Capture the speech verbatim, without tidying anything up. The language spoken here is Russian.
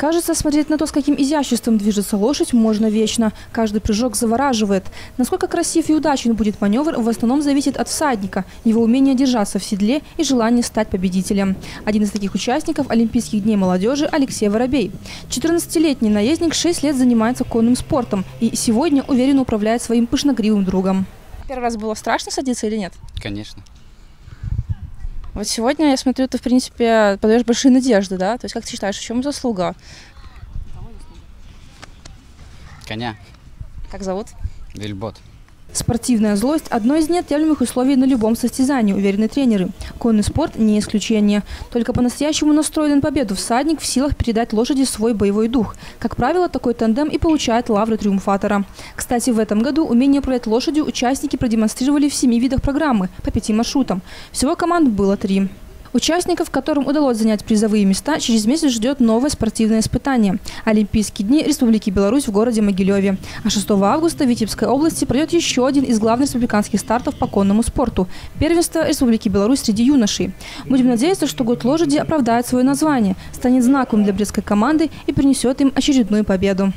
Кажется, смотреть на то, с каким изяществом движется лошадь, можно вечно. Каждый прыжок завораживает. Насколько красив и удачен будет маневр, в основном зависит от всадника, его умения держаться в седле и желания стать победителем. Один из таких участников Олимпийских дней молодежи Алексей Воробей. четырнадцатилетний наездник шесть лет занимается конным спортом и сегодня уверенно управляет своим пышногривым другом. Первый раз было страшно садиться или нет? Конечно. Вот сегодня, я смотрю, ты, в принципе, подаешь большие надежды, да? То есть, как ты считаешь, в чем заслуга? Коня. Как зовут? Вильбот. Спортивная злость – одно из неотъемлемых условий на любом состязании, уверены тренеры. Конный спорт – не исключение. Только по-настоящему настроен на победу всадник в силах передать лошади свой боевой дух. Как правило, такой тандем и получает лавры триумфатора. Кстати, в этом году умение управлять лошадью участники продемонстрировали в семи видах программы по пяти маршрутам. Всего команд было три. Участников, которым удалось занять призовые места, через месяц ждет новое спортивное испытание – Олимпийские дни Республики Беларусь в городе Могилеве. А шестого августа в Витебской области пройдет еще один из главных республиканских стартов по конному спорту – первенство Республики Беларусь среди юношей. Будем надеяться, что год лошади оправдает свое название, станет знаком для брестской команды и принесет им очередную победу.